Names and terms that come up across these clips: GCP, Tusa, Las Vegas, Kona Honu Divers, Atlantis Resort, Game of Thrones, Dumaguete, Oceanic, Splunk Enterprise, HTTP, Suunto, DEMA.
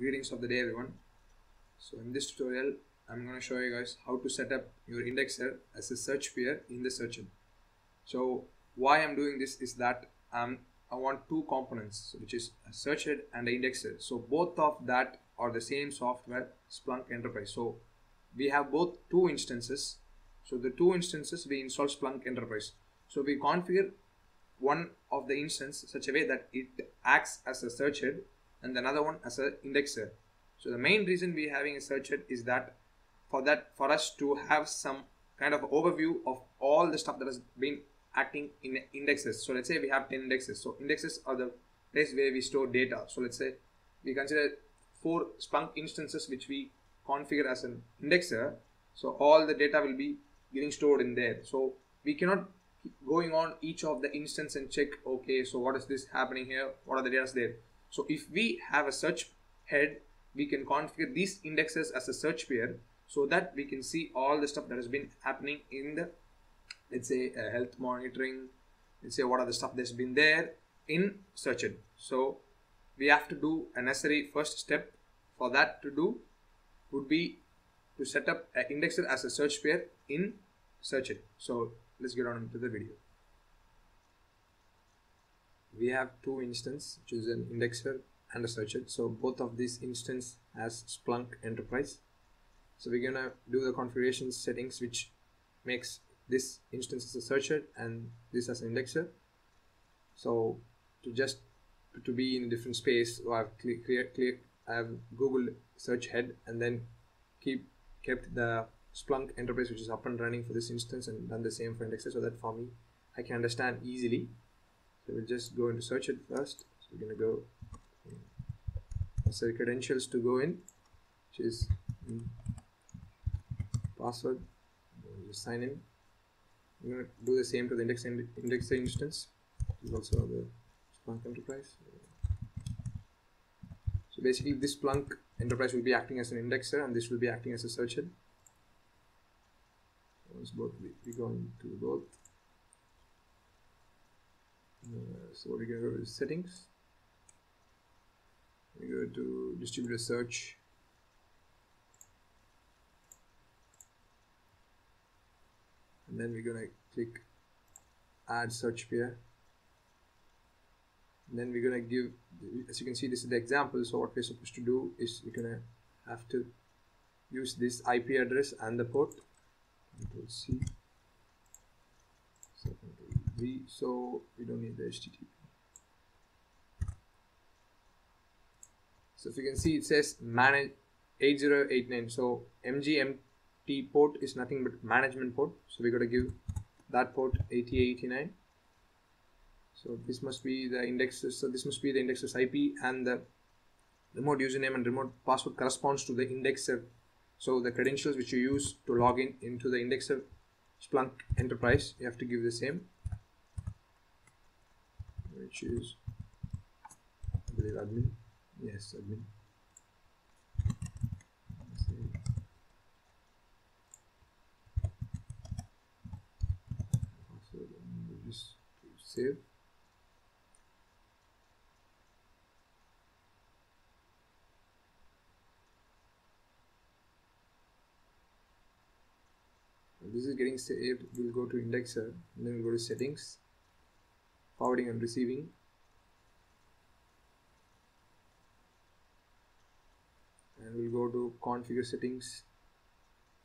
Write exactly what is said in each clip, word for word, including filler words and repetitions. Greetings of the day, everyone. So in this tutorial I'm going to show you guys how to set up your indexer as a search peer in the search engine. So why I'm doing this is that um, I want two components, which is a search head and an indexer. So both of that are the same software, Splunk Enterprise. So we have both two instances. So the two instances we install Splunk Enterprise. So we configure one of the instance such a way that it acts as a search head and another one as an indexer. So the main reason we're having a search head is that for that for us to have some kind of overview of all the stuff that has been acting in indexes. So let's say we have ten indexes. So indexes are the place where we store data. So let's say we consider four Splunk instances which we configure as an indexer. So all the data will be getting stored in there. So we cannot keep going on each of the instance and check, okay, so what is this happening here? What are the data's there? So if we have a search head, we can configure these indexes as a search pair so that we can see all the stuff that has been happening in the, let's say, uh, health monitoring. Let's say what are the stuff that's been there in search head. So we have to do a necessary first step for that to do would be to set up an indexer as a search pair in search head. So let's get on into the video. We have two instances, which is an indexer and a search head. So both of these instances has Splunk Enterprise. So we're gonna do the configuration settings, which makes this instance as a search head and this as an indexer. So to just to be in a different space, so I've clear, clear, clear, I've Googled search head and then keep kept the Splunk Enterprise, which is up and running for this instance, and done the same for indexer, so that for me I can understand easily. So we'll just go into search head first. So we're gonna go say credentials to go in, which is password. We'll just sign in. We're gonna do the same to the index indexer instance. This is also the Splunk Enterprise. So basically, this Splunk Enterprise will be acting as an indexer, and this will be acting as a search head. Once both we, we go into both. Uh, so we go to settings. We go to distributed search. And then we're gonna click add search pair. And then we're gonna give, as you can see, this is the example. So what we're supposed to do is we're gonna have to use this I P address and the port. Control C. So Control V. So we don't need the H T T P. So if you can see, it says manage eight zero eight nine. So M G M T port is nothing but management port. So we got to give that port eighty eighty-nine. So this must be the indexes. So this must be the indexer's I P, and the remote username and remote password corresponds to the indexer. So the credentials which you use to log in into the indexer Splunk Enterprise, you have to give the same, which is I believe admin. Yes, admin. Just save. This is getting saved. We'll go to indexer, and then we'll go to settings, forwarding and receiving. We'll go to configure settings,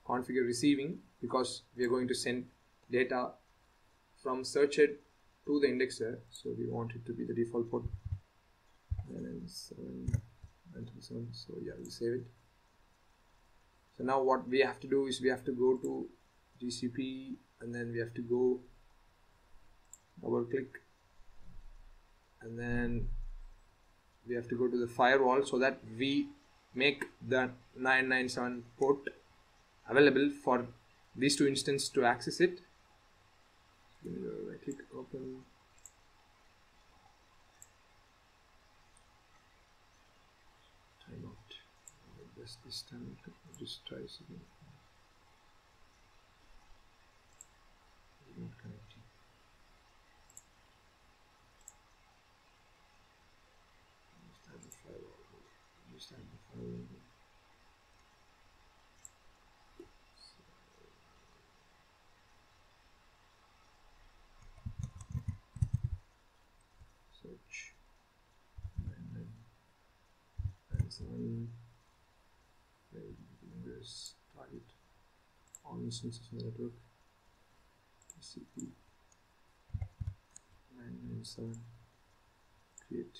configure receiving, because we are going to send data from search head to the indexer. So we want it to be the default port. And then seven, seven, so yeah, we'll save it. So now what we have to do is we have to go to G C P, and then we have to go double click, and then we have to go to the firewall so that we make the nine nine seven port available for these two instances to access it. So right click, open. Timeout. Just this time, just try this again. said before. So, search random and this target all instances of the network G C P nine nine seven create.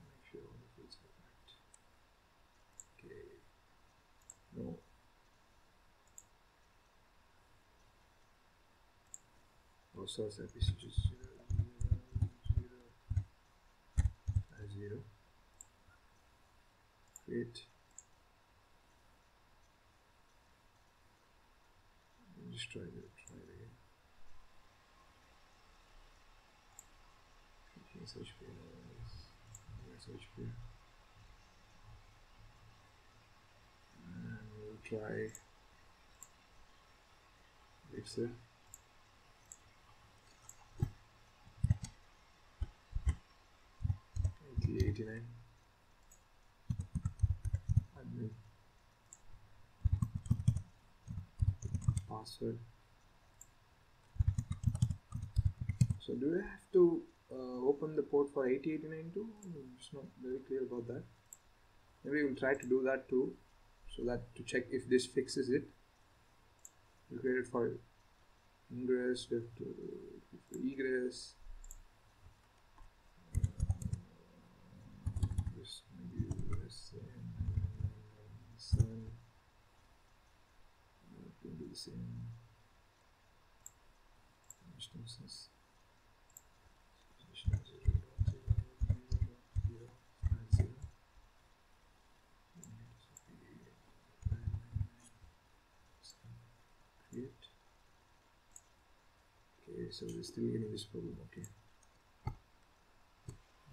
Make sure all the fields are correct. Okay. No. No source I P such as zero zero zero zero. Create. Just try it, try it again. Okay, search for uh, search for and we'll try Elixir. eighty-nine admin password. So do I have to uh, open the port for eighty eighty-nine too? It's not very clear about that. Maybe we'll try to do that too, so that to check if this fixes it. We created for ingress, we have to for egress. Seven. Uh, we'll do the same instances. Zero, zero, zero, zero, zero. Create. Okay, so we're still getting this problem. Okay.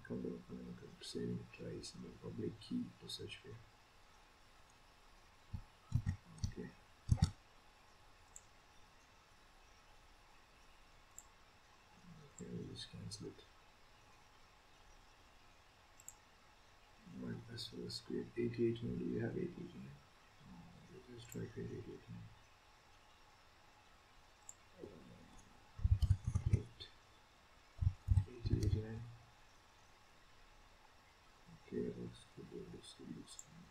Come down, come down, come saving tries and the public key to search for. Cancel it. My password was create eighty-eight. Do we have eighty-eight? No, let's try create eighty-eight. eighty eighty-nine. Okay, looks good. Looks good. Looks good.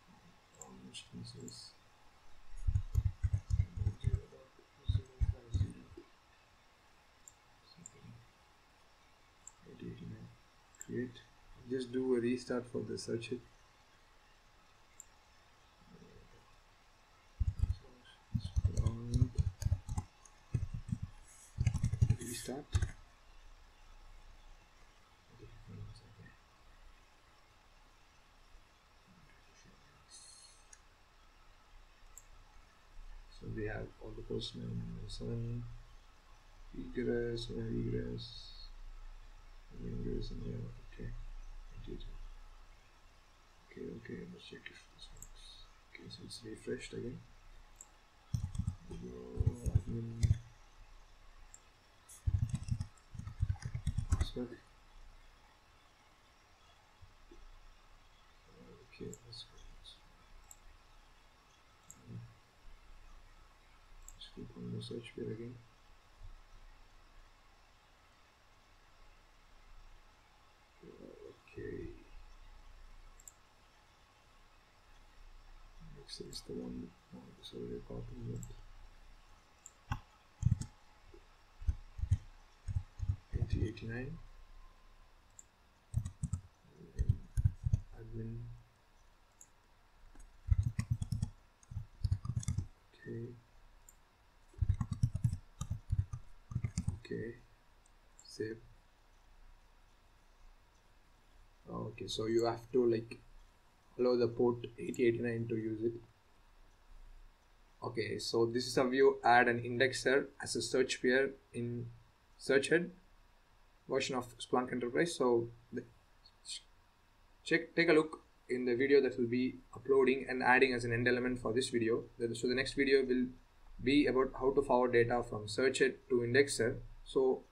All instances. Create. Just do a restart for the search it. Restart. So we have all the postmen, seven egress, egress. Windows in here, okay. I did. Okay, okay, let's check if this works. Okay, so it's refreshed again. Admin. Sorry. Okay, let's go. Let's click on the search field again. Is the one that was already copying it. eighty eighty-nine admin. Okay. Okay. Save. Oh, okay, so you have to like allow the port eighty eighty-nine to use it. Okay, so this is how you add an indexer as a search pair in search head version of Splunk Enterprise. So check, take a look in the video that will be uploading and adding as an end element for this video. So the next video will be about how to forward data from search head to indexer. So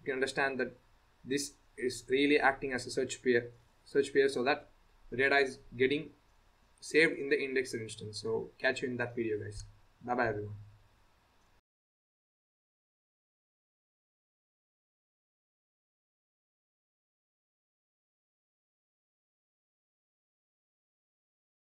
you can understand that this is really acting as a search pair, search pair so that the data is getting saved in the indexer instance. So catch you in that video, guys. Bye bye, everyone.